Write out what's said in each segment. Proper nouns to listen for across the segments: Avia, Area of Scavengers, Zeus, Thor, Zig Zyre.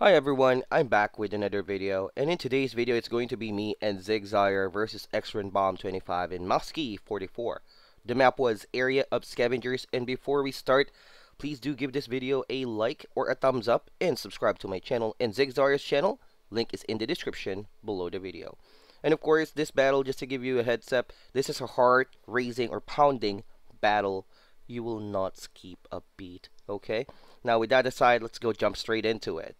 Hi everyone, I'm back with another video, and in today's video it's going to be me and Zig Zyre versus X-Ren Bomb 25 in Mosque 44. The map was Area of Scavengers, and before we start, please do give this video a like or a thumbs up and subscribe to my channel and Zig Zyre's channel. Link is in the description below the video. And of course, this battle, just to give you a heads up, this is a heart-raising or pounding battle. You will not skip a beat, okay? Now with that aside, let's go jump straight into it.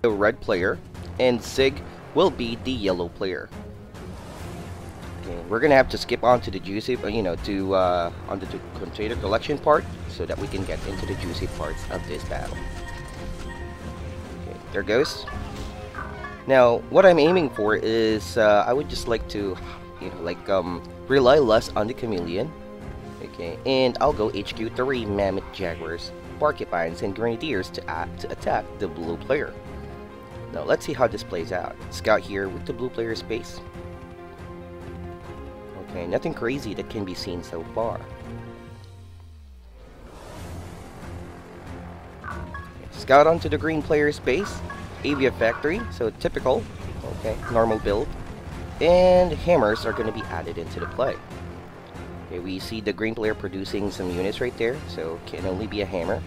The red player, and Zig will be the yellow player. Okay, we're gonna have to skip on to the juicy, you know, to onto the container collection part, so that we can get into the juicy parts of this battle. Okay, there goes. Now, what I'm aiming for is I would just like to, you know, like rely less on the chameleon. Okay, and I'll go HQ3 mammoth jaguars, porcupines, and grenadiers to attack the blue player. Now let's see how this plays out. Scout here with the blue player's base. Okay, nothing crazy that can be seen so far. Scout onto the green player's base. Avia Factory, so typical. Okay, normal build. And hammers are going to be added into the play. Okay, we see the green player producing some units right there, so it can only be a hammer.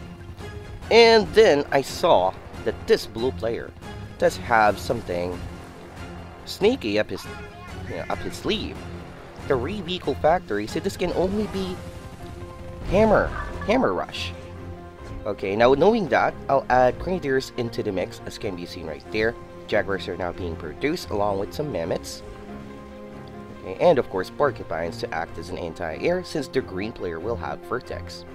And then I saw that this blue player does have something sneaky up his, you know, up his sleeve. The re-vehicle factory, so this can only be hammer rush. Okay, now knowing that, I'll add grenadiers into the mix, as can be seen right there. Jaguars are now being produced along with some mammoths. Okay, and of course porcupines to act as an anti-air, since the green player will have vertex.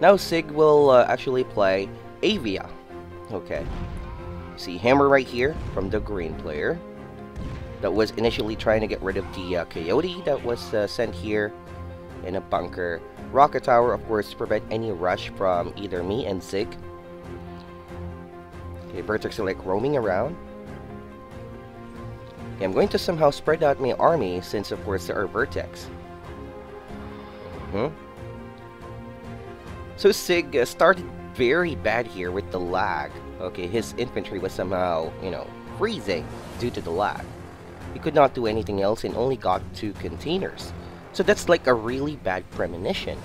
Now Sig will actually play Avia. Okay, see hammer right here from the green player that was initially trying to get rid of the coyote that was sent here in a bunker. Rocket tower, of course, to prevent any rush from either me and Zig. Okay, vertex are like roaming around. Okay, I'm going to somehow spread out my army since, of course, there are vertex. So Sig started very bad here with the lag. Okay, his infantry was somehow, you know, freezing due to the lag. He could not do anything else and only got 2 containers. So that's like a really bad premonition.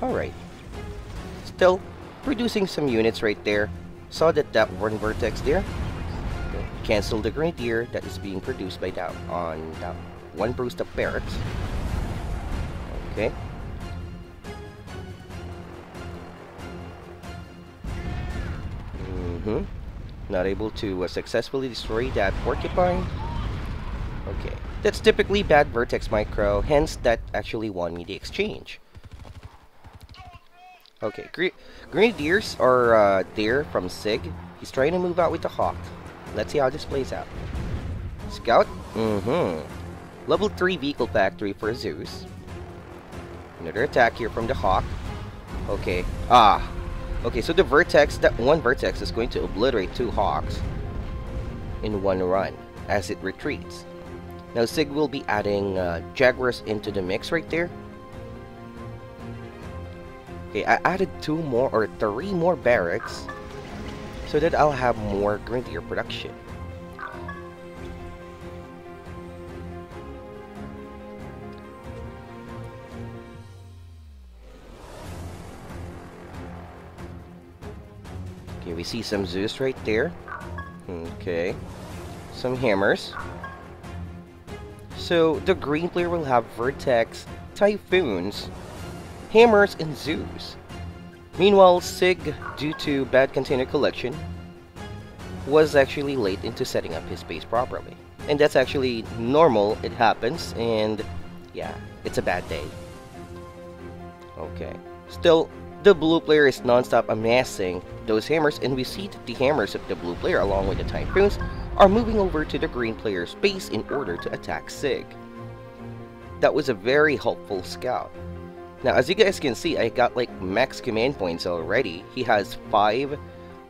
Alright. Still producing some units right there. Saw that one vertex there. Okay. Cancel the grenadier that is being produced by that on that one bruised up barracks. Okay. Not able to successfully destroy that porcupine. Okay, that's typically bad vertex micro, hence that actually won me the exchange. Okay, grenadiers are there from Sig. He's trying to move out with the hawk. Let's see how this plays out. Scout, level 3 vehicle factory for Zeus. Another attack here from the hawk. Okay, okay, so the vertex, that one vertex is going to obliterate 2 hawks in one run as it retreats. Now Sig will be adding jaguars into the mix right there. Okay, I added 3 more barracks so that I'll have more grenadier production. Okay, we see some Zeus right there. Okay, some hammers. So the green player will have vertex, typhoons, hammers, and Zeus. Meanwhile, Sig, due to bad container collection, was actually late into setting up his base properly. And that's actually normal, it happens, and yeah, it's a bad day. Okay, still, the blue player is non-stop amassing those hammers, and we see that the hammers of the blue player along with the typhoons are moving over to the green player's base in order to attack Sig. That was a very helpful scout. Now as you guys can see, I got like max command points already. He has 5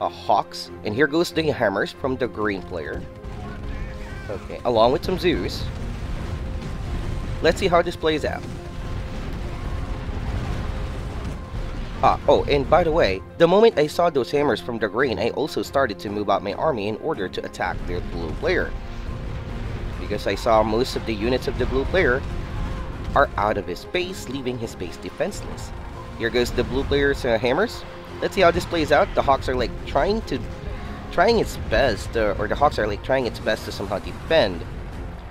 a Hawks, and here goes the Hammers from the green player. Okay, along with some Zeus. Let's see how this plays out. Oh, and by the way, the moment I saw those Hammers from the green, I also started to move out my army in order to attack the blue player. Because I saw most of the units of the blue player are out of his base, leaving his base defenseless. Here goes the blue player's Hammers. Let's see how this plays out. The Hawks are like trying its best to somehow defend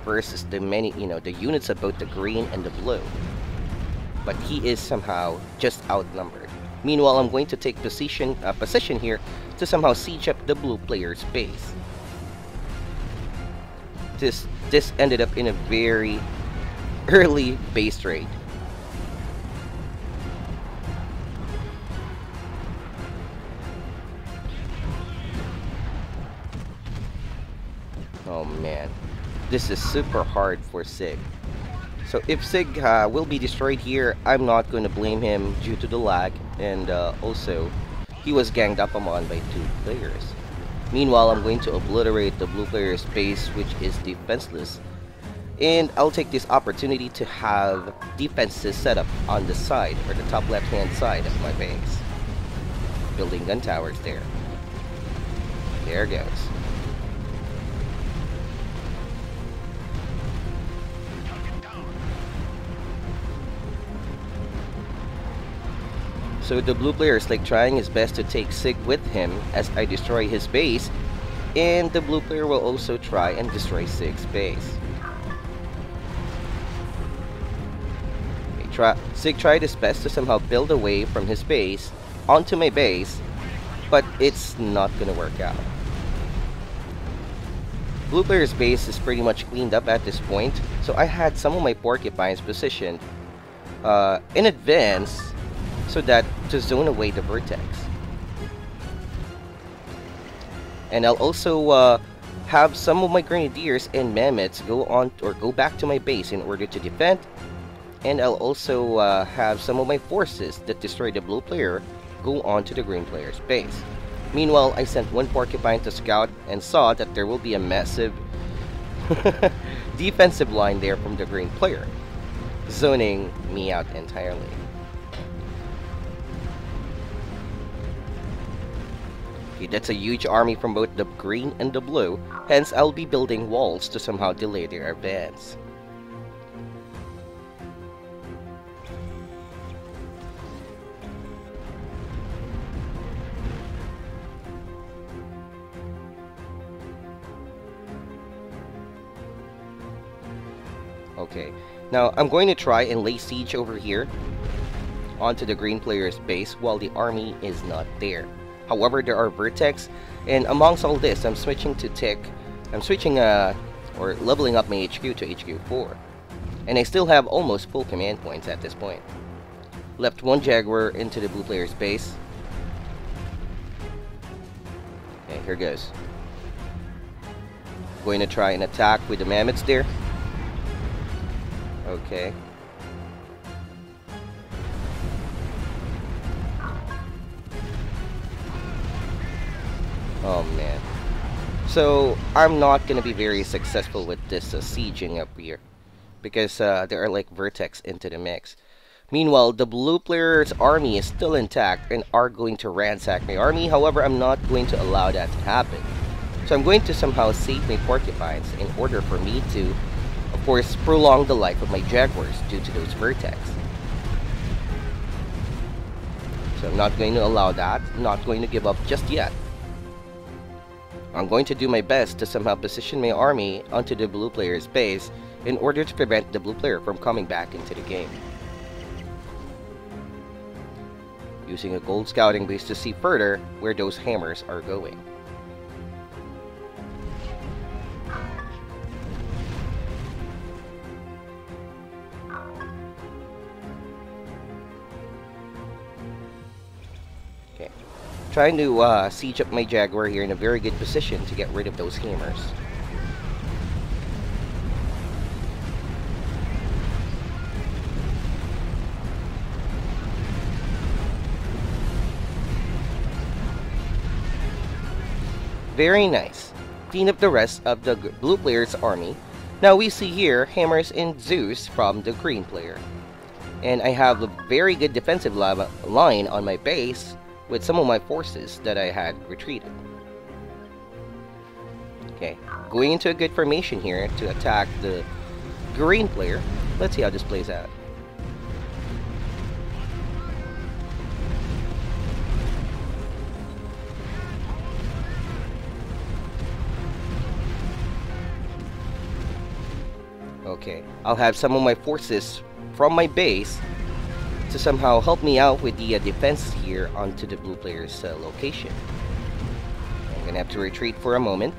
versus the many, the units of both the green and the blue. But he is somehow just outnumbered. Meanwhile, I'm going to take position here to somehow siege up the blue player's base. This ended up in a very early base raid. Oh man, this is super hard for Zig. So if Zig will be destroyed here, I'm not going to blame him due to the lag, and also he was ganged up on by two players. Meanwhile, I'm going to obliterate the blue player's base, which is defenseless, and I'll take this opportunity to have defenses set up on the side, or the top left hand side of my base, building gun towers there. There it goes. So the blue player is like trying his best to take Zig with him as I destroy his base, and the blue player will also try and destroy Zig's base. Zig tried his best to somehow build away from his base onto my base, but it's not gonna work out. Blue player's base is pretty much cleaned up at this point, so I had some of my porcupines positioned in advance, so that to zone away the vertex. And I'll also have some of my grenadiers and mammoths go back to my base in order to defend, and I'll also have some of my forces that destroy the blue player go on to the green player's base. Meanwhile, I sent one porcupine to scout and saw that there will be a massive defensive line there from the green player, zoning me out entirely. That's a huge army from both the green and the blue, hence I'll be building walls to somehow delay their advance. Okay, now I'm going to try and lay siege over here onto the green player's base while the army is not there. However, there are vertex, and amongst all this, I'm switching to leveling up my HQ to HQ4, and I still have almost full command points at this point. Left one Jaguar into the blue player's base. Okay, here goes. Going to try and attack with the mammoths there. Okay. Oh man, so I'm not gonna be very successful with this sieging up here, because there are like vertex into the mix. Meanwhile, the blue player's army is still intact and are going to ransack my army. However, I'm not going to allow that to happen, so I'm going to somehow save my porcupines in order for me to, of course, prolong the life of my jaguars due to those vertex. So I'm not going to allow that, not going to give up just yet. I'm going to do my best to somehow position my army onto the blue player's base in order to prevent the blue player from coming back into the game. Using a gold scouting base to see further where those hammers are going. Trying to siege up my Jaguar here in a very good position to get rid of those hammers. Very nice. Clean up the rest of the blue player's army. Now we see here hammers and Zeus from the green player. And I have a very good defensive line on my base with some of my forces that I had retreated. Okay, going into a good formation here to attack the green player. Let's see how this plays out. Okay, I'll have some of my forces from my base to somehow help me out with the defense here onto the blue player's location. I'm gonna have to retreat for a moment.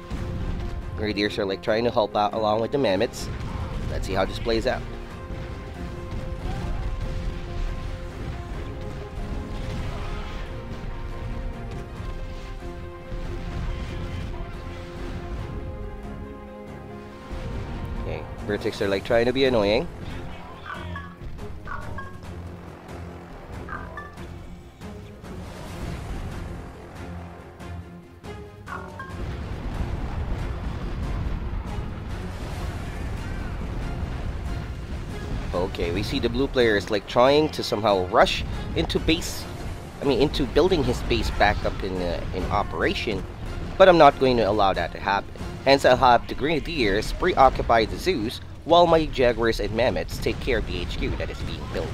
Grenadiers are like trying to help out along with the mammoths. Let's see how this plays out. Okay, Vertex are like trying to be annoying. Okay, we see the blue player is like trying to somehow rush into base, into building his base back up in operation, but I'm not going to allow that to happen. Hence, I'll have the Grenadiers preoccupy the Zeus while my Jaguars and Mammoths take care of the HQ that is being built.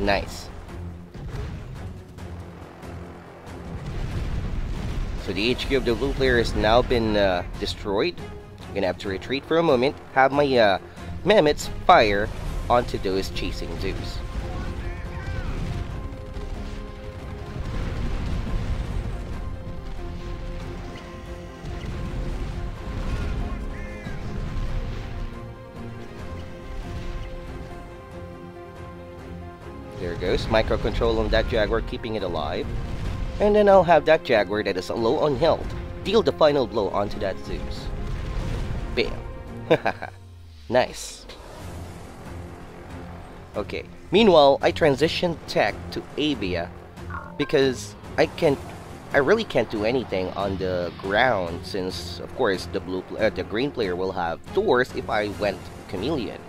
Nice. So the HQ of the blue player has now been destroyed. I'm gonna have to retreat for a moment, have my mammoths fire onto those chasing Zeus. There it goes, microcontrol on that Jaguar, keeping it alive. And then I'll have that Jaguar that is low on health deal the final blow onto that Zeus. Bam. Nice. Okay, meanwhile, I transitioned tech to Avia because I really can't do anything on the ground since, of course, the green player will have doors if I went Chameleon.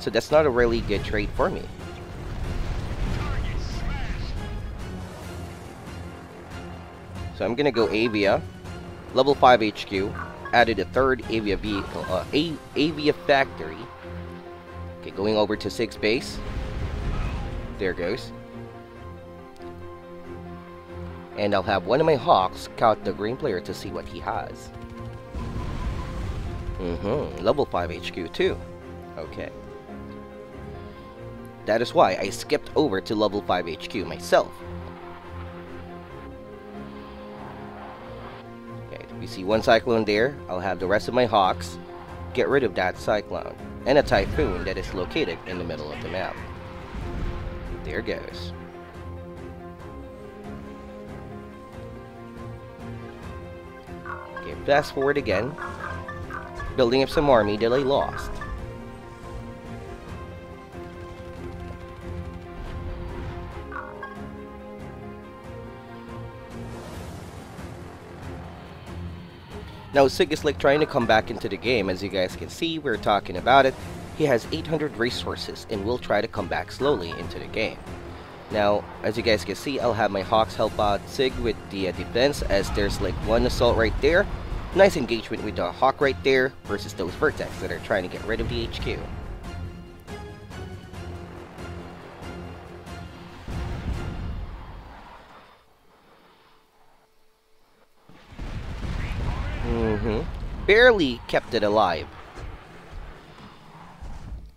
So that's not a really good trade for me. So I'm gonna go Avia, level 5 HQ, added a third Avia vehicle, Avia factory. Okay, going over to 6 base. There it goes. And I'll have one of my hawks scout the green player to see what he has. Level 5 HQ too. Okay. That is why I skipped over to level 5 HQ myself. We see one Cyclone there. I'll have the rest of my Hawks get rid of that Cyclone and a Typhoon that is located in the middle of the map. There goes. Okay, fast forward again. Building up some army that I lost. Now Zig is like trying to come back into the game. As you guys can see, we're talking about it. He has 800 resources and will try to come back slowly into the game. Now, as you guys can see, I'll have my Hawks help out Zig with the defense, as there's like one assault right there. Nice engagement with the Hawk right there versus those Vertex that are trying to get rid of the HQ. Barely kept it alive.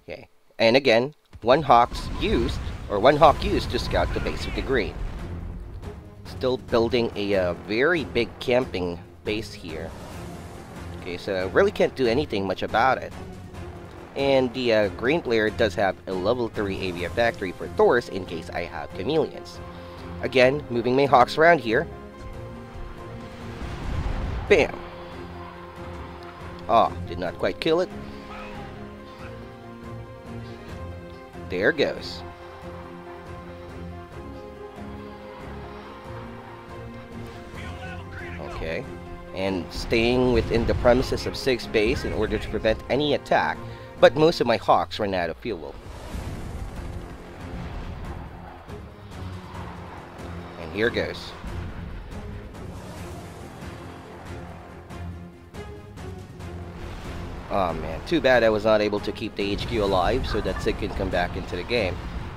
Okay, and again, one hawk used to scout the base of the green. Still building a very big camping base here. Okay, so I really can't do anything much about it. And the green player does have a level 3 Avia factory for Thors in case I have Chameleons. Again, moving my hawks around here. Bam. Ah, did not quite kill it. There goes. Okay. And staying within the premises of Zig's base in order to prevent any attack, but most of my hawks ran out of fuel. And here goes. Oh man, too bad I was not able to keep the HQ alive so that Zig can come back into the game.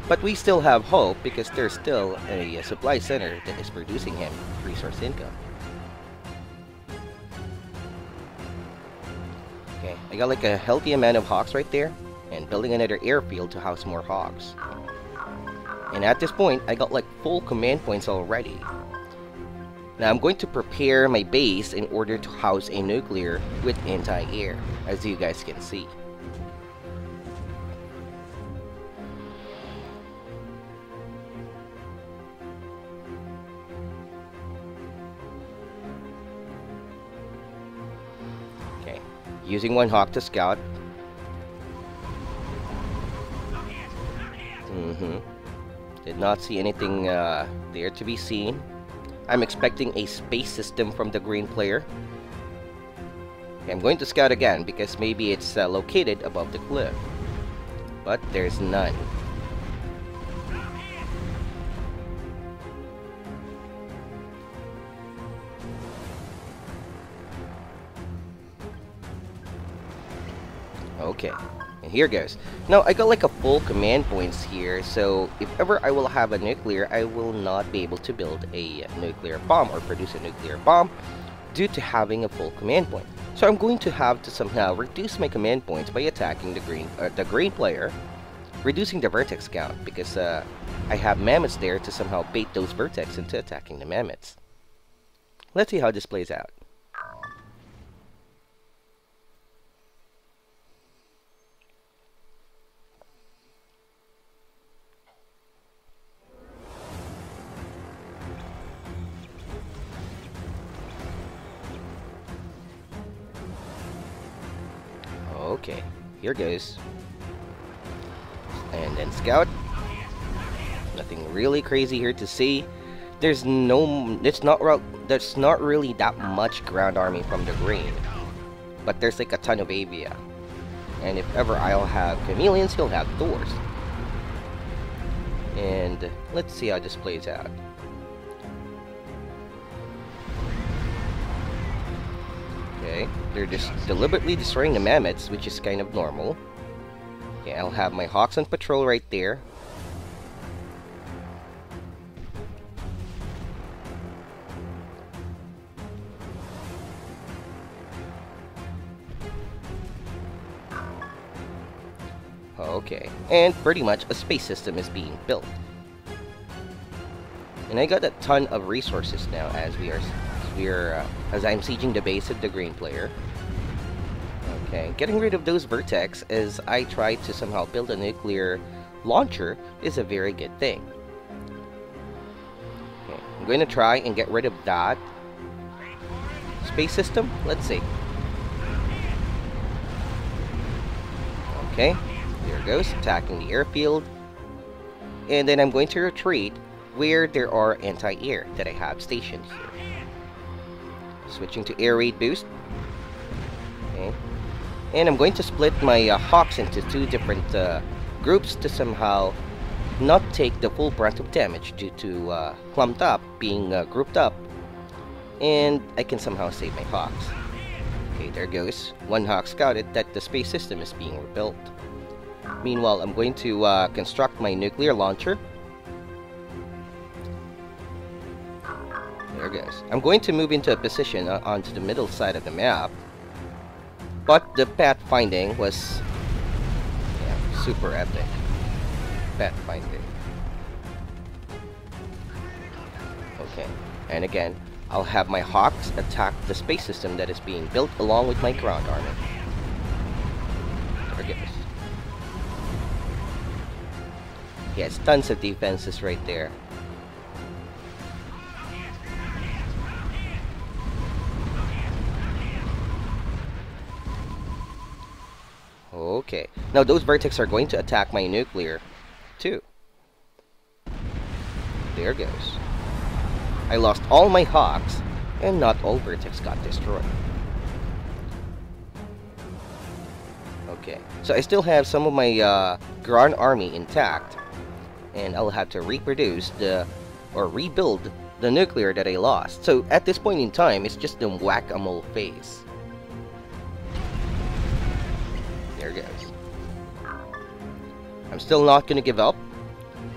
But we still have hope because there's still a supply center that is producing him resource income. Okay, I got like a healthy amount of hawks right there, and building another airfield to house more hawks. And at this point, I got like full command points already. Now I'm going to prepare my base in order to house a nuclear with anti-air, as you guys can see. Okay, using one hawk to scout. Did not see anything there to be seen. I'm expecting a space system from the green player. Okay, I'm going to scout again because maybe it's located above the cliff. But there's none. Okay, and here goes. Now I got like a full command points here, so if ever I will have a nuclear, I will not be able to build a nuclear bomb or produce a nuclear bomb due to having a full command point. So I'm going to have to somehow reduce my command points by attacking the green player, reducing the vertex count because I have mammoths there to somehow bait those vertex into attacking the mammoths. Let's see how this plays out. Okay, here goes. And then scout. Nothing really crazy here to see. There's no, there's not really that much ground army from the green. But there's like a ton of Avia. And if ever I'll have chameleons, he'll have Thors. And let's see how this plays out. Okay, they're just deliberately destroying the mammoths, which is kind of normal. Yeah, I'll have my hawks on patrol right there. Okay, and pretty much a space system is being built. And I got a ton of resources now as we are... as I'm sieging the base of the green player. Okay, getting rid of those vertex as I try to somehow build a nuclear launcher is a very good thing. Okay, I'm going to try and get rid of that space system. Let's see. Okay, there it goes, attacking the airfield. And then I'm going to retreat where there are anti-air that I have stationed here. Switching to air raid boost. Okay. And I'm going to split my hawks into two different groups to somehow not take the full brunt of damage due to clumped up, being grouped up. And I can somehow save my hawks. Okay, there goes. One hawk scouted that the space system is being rebuilt. Meanwhile, I'm going to construct my nuclear launcher. There goes. I'm going to move into a position onto the middle side of the map, but the pathfinding was super epic. Pathfinding. Okay, and again, I'll have my hawks attack the space system that is being built along with my ground army. There goes. Yeah, it's tons of defenses right there. Okay, now those vertex are going to attack my nuclear, too. There goes. I lost all my hawks, and not all vertex got destroyed. Okay, so I still have some of my Gran army intact, and I'll have to reproduce the, or rebuild the nuclear that I lost. So at this point in time, it's just the whack-a-mole phase. There it goes. I'm still not gonna give up.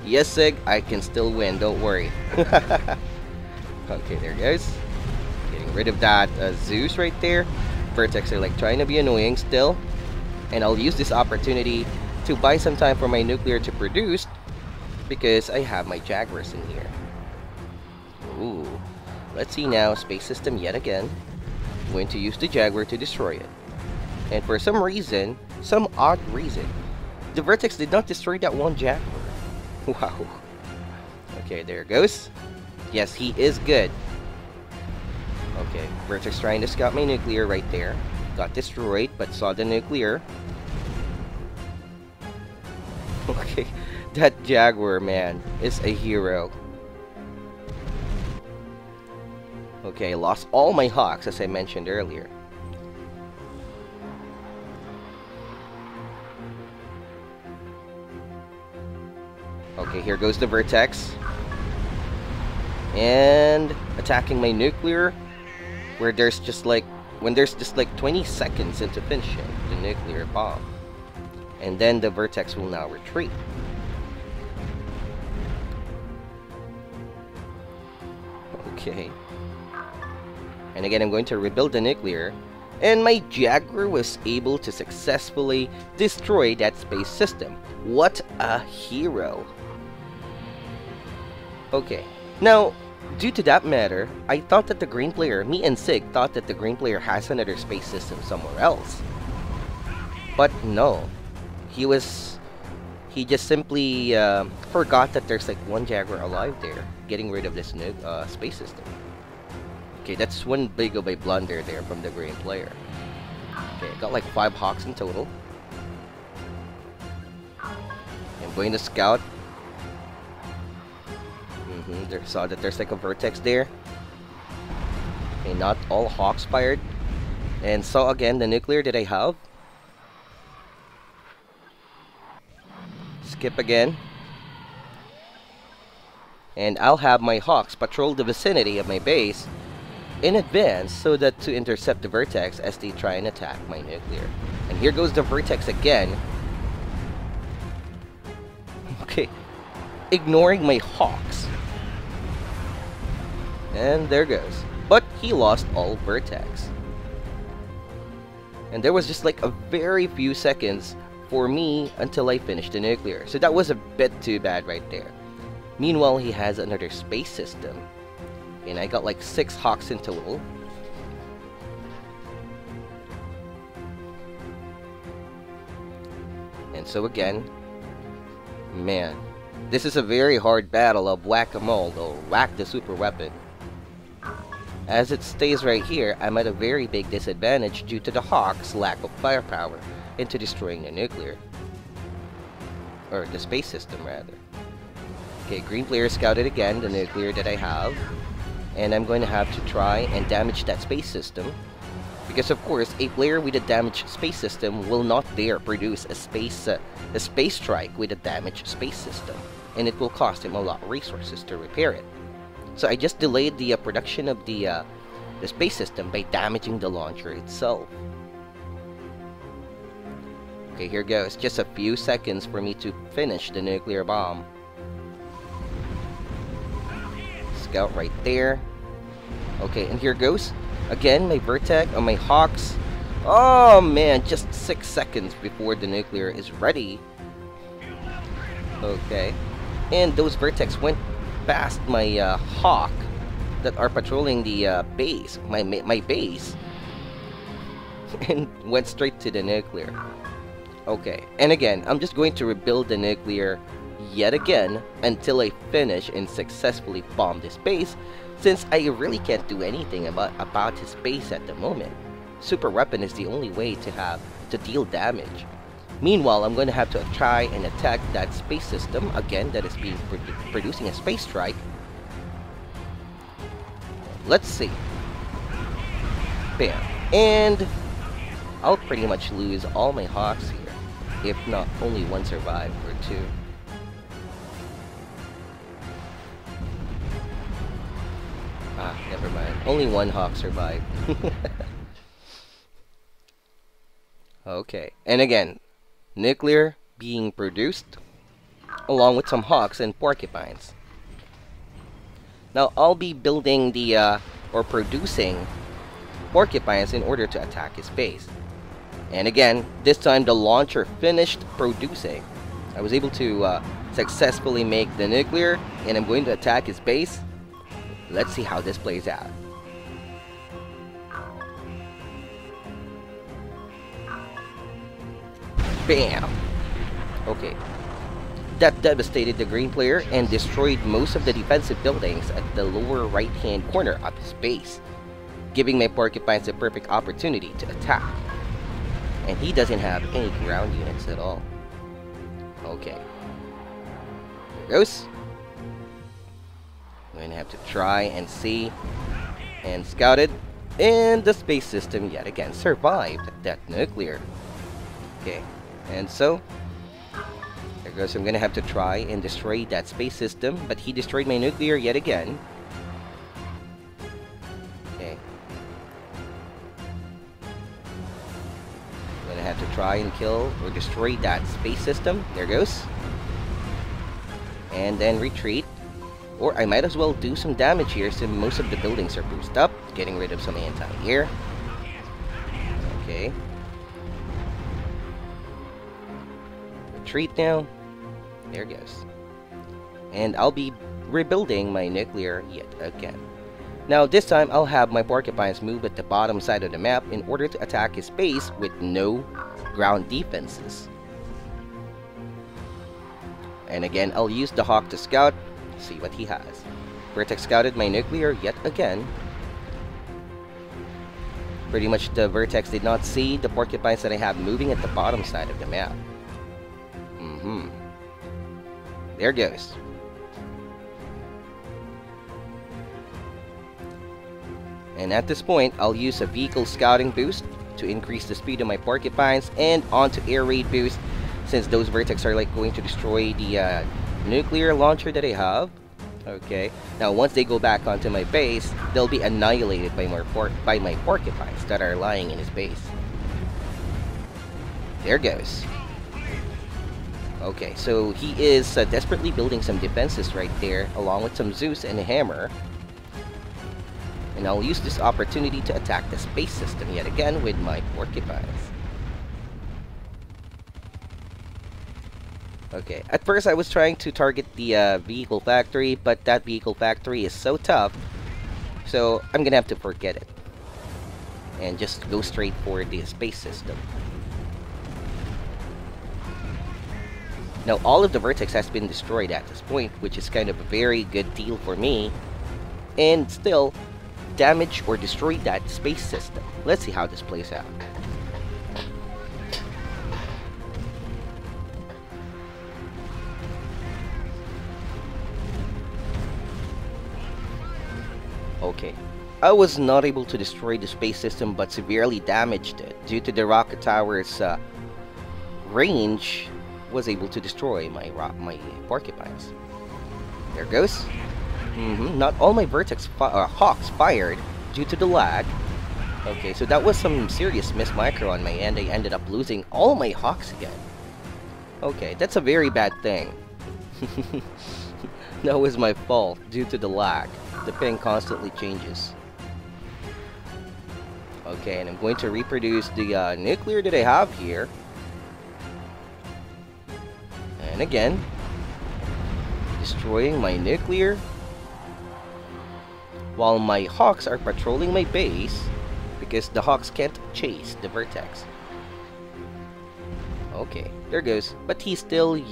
Yes, Sig, I can still win, don't worry. Okay, there it goes. Getting rid of that Zeus right there. Vertex are like trying to be annoying still. And I'll use this opportunity to buy some time for my nuclear to produce, because I have my Jaguars in here. Ooh. Let's see now, space system yet again. I'm going to use the Jaguar to destroy it. And for some reason, some odd reason, the Vertex did not destroy that one Jaguar. Wow. Okay, there it goes. Yes, he is good. Okay, Vertex trying to scout my nuclear right there. Got destroyed, but saw the nuclear. Okay, that Jaguar, man, is a hero. Okay, I lost all my hawks, as I mentioned earlier. Okay, here goes the Vertex. And attacking my nuclear, where there's just like, when there's just like 20 seconds into finishing the nuclear bomb. And then the Vertex will now retreat. Okay. And again, I'm going to rebuild the nuclear. And my Jaguar was able to successfully destroy that space system. What a hero. Okay. Now, due to that matter, I thought that the green player, me and Sig, thought that the green player has another space system somewhere else. But no. He just simply forgot that there's like one Jaguar alive there, getting rid of this new space system. Okay, that's one big of a blunder there from the green player. Okay, I got like 5 hawks in total. I'm going to scout. They saw that there's like a Vertex there. Okay, not all hawks fired. And saw again the nuclear that I have. Skip again. And I'll have my hawks patrol the vicinity of my base in advance, so that to intercept the Vertex as they try and attack my nuclear. And here goes the Vertex again. Okay. Ignoring my hawks. And there goes. But he lost all Vertex. And there was just like a very few seconds for me until I finished the nuclear. So that was a bit too bad right there. Meanwhile, he has another space system. And I got like 6 hawks in total. And so again, man, this is a very hard battle of whack-a-mole, or whack the super weapon. As it stays right here, I'm at a very big disadvantage due to the hawk's lack of firepower into destroying the nuclear. Or the space system, rather. Okay, green player scouted again the nuclear that I have. And I'm going to have to try and damage that space system. Because of course, a player with a damaged space system will not dare produce a space strike with a damaged space system, and it will cost him a lot of resources to repair it. So I just delayed the production of the space system by damaging the launcher itself. Okay, here goes. Just a few seconds for me to finish the nuclear bomb. Scout right there. Okay, and here goes. Again, my Vertex on my hawks. Oh man, just 6 seconds before the nuclear is ready. Okay. And those Vertex went past my hawk that are patrolling the base, my base, and went straight to the nuclear. Okay. And again, I'm just going to rebuild the nuclear yet again until I finish and successfully bomb this base, since I really can't do anything about his base at the moment. Super weapon is the only way to deal damage. Meanwhile, I'm going to have to try and attack that space system again that is being producing a space strike. Let's see. Bam. And I'll pretty much lose all my hawks here, if not only one survive or two. Ah, never mind. Only one hawk survived. Okay, and again, nuclear being produced along with some hawks and porcupines. Now I'll be building the or producing porcupines in order to attack his base. And again, this time the launcher finished producing. I was able to successfully make the nuclear, and I'm going to attack his base. Let's see how this plays out. Bam! Okay. That devastated the green player and destroyed most of the defensive buildings at the lower right-hand corner of his base, giving my porcupines the perfect opportunity to attack. And he doesn't have any ground units at all. Okay. There it goes. I'm going to have to try and see. And scouted. And the space system yet again survived that nuclear. Okay. And so, there goes. I'm going to have to try and destroy that space system. But he destroyed my nuclear yet again. Okay. I'm going to have to try and kill or destroy that space system. There goes. And then retreat. Or I might as well do some damage here since most of the buildings are boosted up. Getting rid of some anti-air. Okay. Retreat now. There it goes. And I'll be rebuilding my nuclear yet again. Now this time I'll have my porcupines move at the bottom side of the map in order to attack his base with no ground defenses. And again, I'll use the hawk to scout. See what he has. Vertex scouted my nuclear yet again. Pretty much the Vertex did not see the porcupines that I have moving at the bottom side of the map. There goes. And at this point, I'll use a vehicle scouting boost to increase the speed of my porcupines and onto air raid boost, since those Vertex are like going to destroy the nuclear launcher that I have. Okay, now once they go back onto my base, they'll be annihilated by my porcupines that are lying in his base. There goes. Okay, so he is desperately building some defenses right there, along with some Zeus and a hammer. And I'll use this opportunity to attack the space system yet again with my porcupines. Okay, at first I was trying to target the vehicle factory, but that vehicle factory is so tough, so I'm gonna have to forget it. And just go straight for the space system. Now all of the Vertex has been destroyed at this point, which is kind of a very good deal for me. And still, damage or destroy that space system. Let's see how this plays out. Okay, I was not able to destroy the space system but severely damaged it due to the rocket tower's range. Was able to destroy my porcupines. There goes. Not all my Vertex hawks fired due to the lag. Okay, so that was some serious miss micro on my end. I ended up losing all my hawks again. Okay, that's a very bad thing. That was my fault due to the lag. The ping constantly changes. Okay, and I'm going to reproduce the nuclear that I have here. And again, destroying my nuclear while my hawks are patrolling my base because the hawks can't chase the Vertex. Okay, there goes. But he still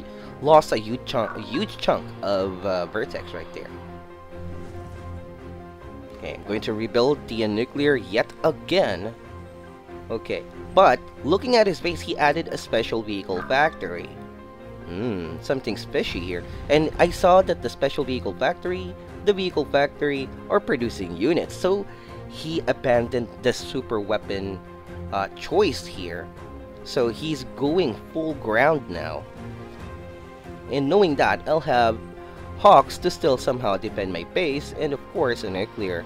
lost a huge chunk of Vertex right there. Okay, I'm going to rebuild the nuclear yet again. Okay, but looking at his base, he added a special vehicle factory. Something fishy here. And I saw that the special vehicle factory, the vehicle factory, are producing units. So he abandoned the super weapon choice here. So he's going full ground now. And knowing that, I'll have Hawks to still somehow defend my base, and of course a nuclear.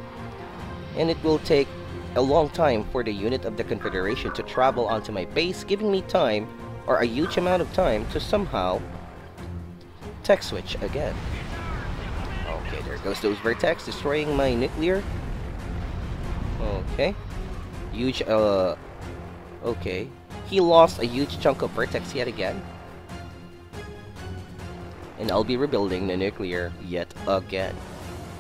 And it will take a long time for the unit of the Confederation to travel onto my base, giving me time, or a huge amount of time, to somehow tech switch again. Okay, there goes those Vertex, destroying my nuclear. Okay. Huge, okay. He lost a huge chunk of Vertex yet again. And I'll be rebuilding the nuclear yet again.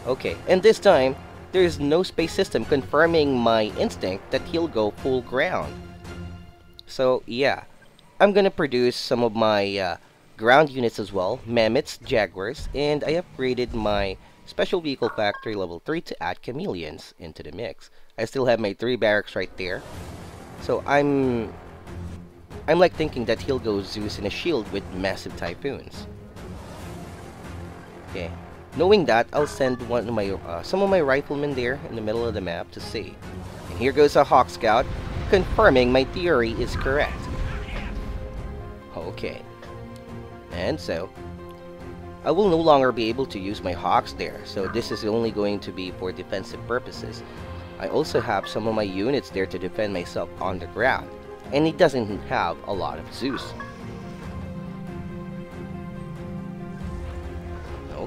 Okay, and this time, there is no space system, confirming my instinct that he'll go full ground. So, yeah. I'm gonna produce some of my ground units as well, Mammoths, Jaguars, and I upgraded my Special Vehicle Factory level 3 to add Chameleons into the mix. I still have my 3 barracks right there. So I'm like thinking that he'll go Zeus in a shield with massive Typhoons. Okay. Knowing that, I'll send one of my some of my riflemen there in the middle of the map to see. And here goes a Hawk Scout, confirming my theory is correct. Okay. And so, I will no longer be able to use my Hawks there, so this is only going to be for defensive purposes. I also have some of my units there to defend myself on the ground, and it doesn't have a lot of Zeus.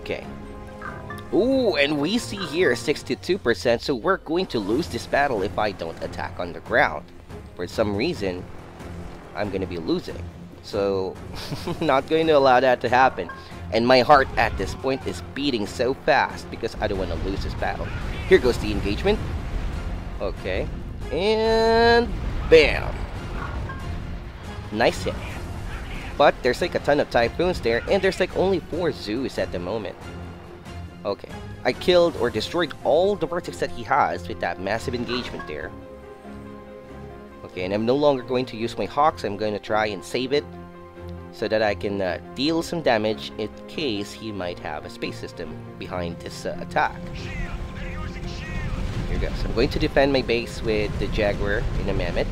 Okay. Ooh, and we see here 62%, so we're going to lose this battle if I don't attack on the ground. For some reason, I'm going to be losing. So, not going to allow that to happen. And my heart at this point is beating so fast because I don't want to lose this battle. Here goes the engagement. Okay. And bam! Nice hit. But there's like a ton of Typhoons there, and there's like only 4 Zeus at the moment. Okay, I killed or destroyed all the Vertex that he has with that massive engagement there. Okay, and I'm no longer going to use my Hawks. I'm going to try and save it so that I can deal some damage in case he might have a space system behind this attack. Here goes. I'm going to defend my base with the Jaguar and a Mammoth.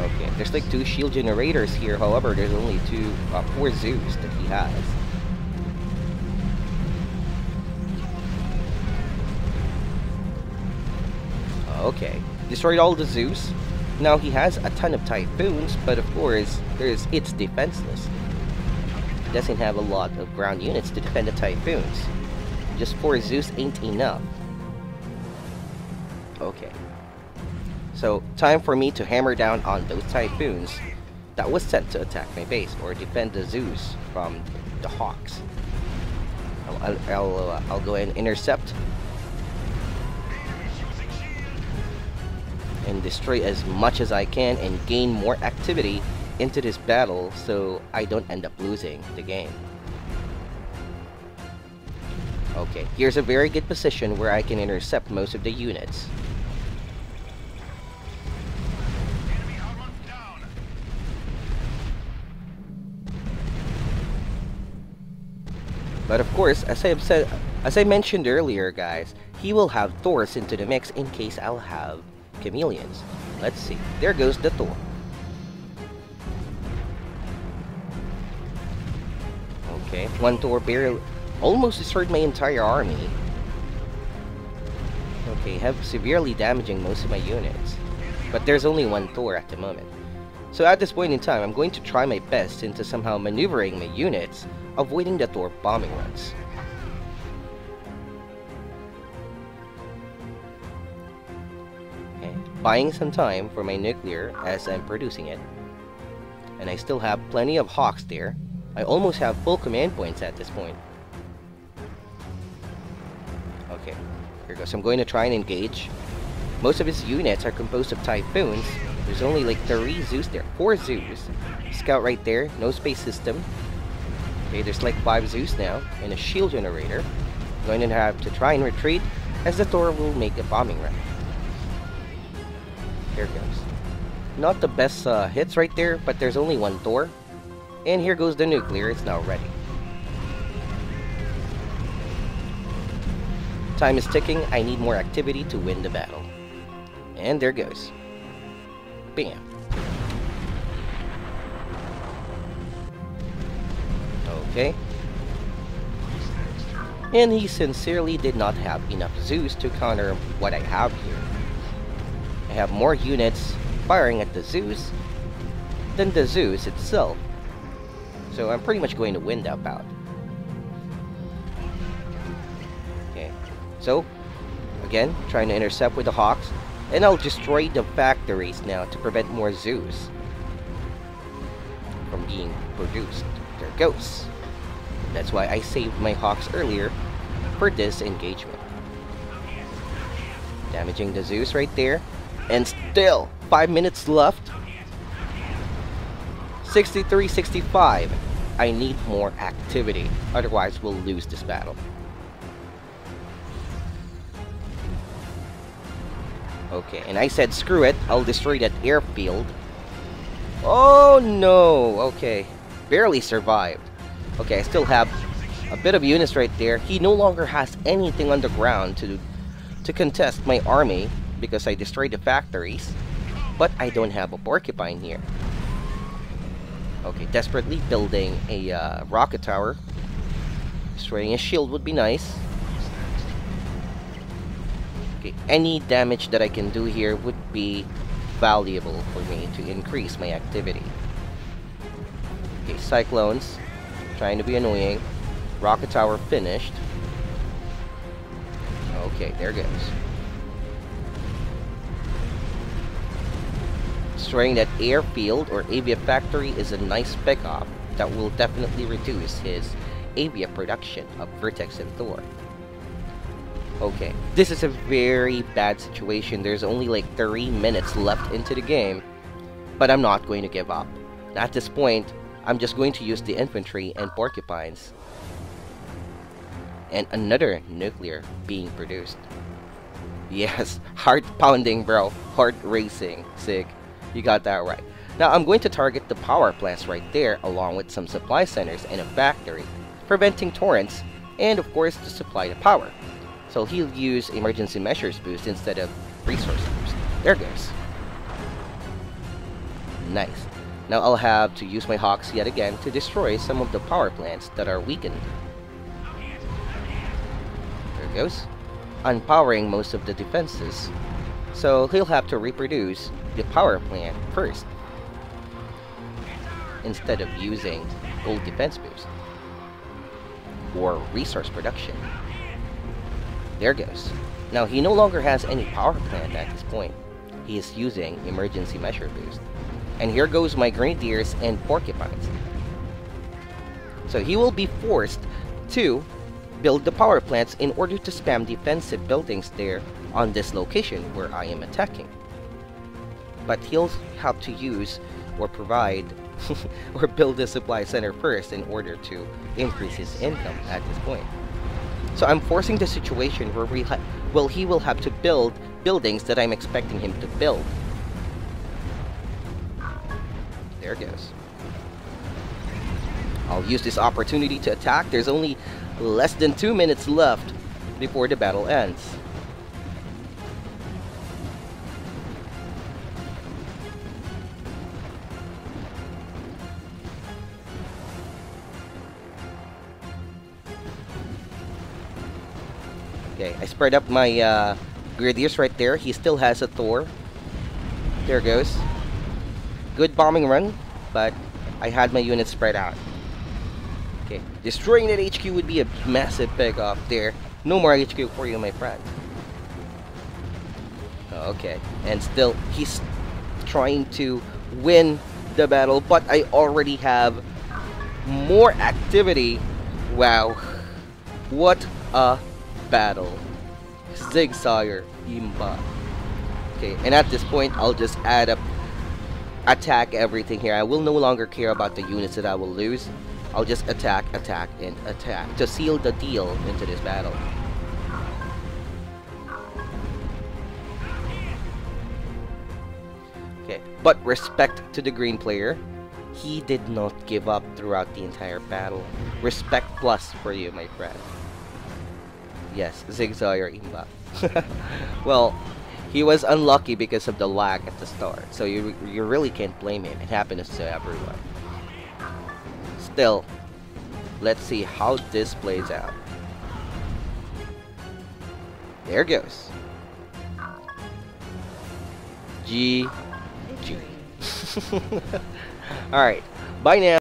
Okay, there's like 2 shield generators here, however, there's only 4 Zeus that he has. Okay, destroyed all the Zeus. Now he has a ton of Typhoons, but of course, it's defenseless. It doesn't have a lot of ground units to defend the Typhoons. Just 4 Zeus ain't enough. Okay. So, time for me to hammer down on those Typhoons that was sent to attack my base, or defend the Zeus from the Hawks. I'll go ahead and intercept. And destroy as much as I can and gain more activity into this battle so I don't end up losing the game. Okay, here's a very good position where I can intercept most of the units. But of course, as I mentioned earlier, guys, he will have Thors into the mix in case I'll have Chameleons. Let's see. There goes the Thor. Okay, one Thor barely almost destroyed my entire army. Okay, have severely damaging most of my units. But there's only one Thor at the moment. So at this point in time, I'm going to try my best into somehow maneuvering my units, avoiding the Thor bombing runs. Okay. Buying some time for my nuclear as I'm producing it. And I still have plenty of Hawks there. I almost have full command points at this point. Okay, here goes. I'm going to try and engage. Most of his units are composed of Typhoons. There's only like 3 Zeus there. 4 Zeus. Scout right there. No space system. Okay, there's like 5 Zeus now and a shield generator. I'm going to have to try and retreat as the Thor will make a bombing run. Here it goes. Not the best hits right there, but there's only one Thor. And here goes the nuclear, it's now ready. Time is ticking, I need more activity to win the battle. And there goes. Bam. Okay. And he sincerely did not have enough Zeus to counter what I have here. I have more units firing at the Zeus than the Zeus itself. So I'm pretty much going to win that bout. Okay. So, again, trying to intercept with the Hawks. And I'll destroy the factories now to prevent more Zeus from being produced. There it goes. That's why I saved my Hawks earlier for this engagement. Damaging the Zeus right there. And still, 5 minutes left. 63, 65. I need more activity. Otherwise, we'll lose this battle. Okay, and I said screw it, I'll destroy that airfield. Oh no, okay. Barely survived. Okay, I still have a bit of units right there. He no longer has anything on the ground to contest my army because I destroyed the factories. But I don't have a porcupine here. Okay, desperately building a rocket tower. Destroying a shield would be nice. Okay, any damage that I can do here would be valuable for me to increase my activity. Okay, Cyclones, trying to be annoying. Rocket Tower finished. Okay, there goes. Destroying that airfield or avia factory is a nice pickup that will definitely reduce his avia production of Vertex and Thor. Okay, this is a very bad situation. There's only like 3 minutes left into the game, but I'm not going to give up. At this point, I'm just going to use the infantry and porcupines. And another nuclear being produced. Yes, heart pounding, bro. Heart racing, Zig. You got that right. Now I'm going to target the power plants right there along with some supply centers and a factory, preventing torrents and of course to supply the power. So he'll use emergency measures boost instead of resource boost. There it goes. Nice. Now I'll have to use my Hawks yet again to destroy some of the power plants that are weakened. There it goes. Unpowering most of the defenses. So he'll have to reproduce the power plant first, instead of using old defense boost or resource production. There goes. Now he no longer has any power plant at this point. He is using emergency measure boost. And here goes my grenadiers and porcupines. So he will be forced to build the power plants in order to spam defensive buildings there on this location where I am attacking. But he'll have to use or provide or build a supply center first in order to increase his income at this point. So I'm forcing the situation where he will have to build buildings that I'm expecting him to build. There it goes. I'll use this opportunity to attack. There's only less than 2 minutes left before the battle ends. Okay, I spread up my grenadiers right there. He still has a Thor. There goes. Good bombing run, but I had my units spread out. Okay, destroying that HQ would be a massive pick off there. No more HQ for you, my friend. Okay, and still he's trying to win the battle, but I already have more activity. Wow, what a battle. Zig Zyre Imba. Okay, and at this point I'll just add up attack everything here. I will no longer care about the units that I will lose. I'll just attack, attack, and attack to seal the deal into this battle. Okay, but respect to the green player. He did not give up throughout the entire battle. Respect plus for you, my friend. Yes, Zig Zyre Imba. Well, he was unlucky because of the lag at the start, so you really can't blame him. It happens to everyone. Still, let's see how this plays out. There goes. GG. Alright, bye now.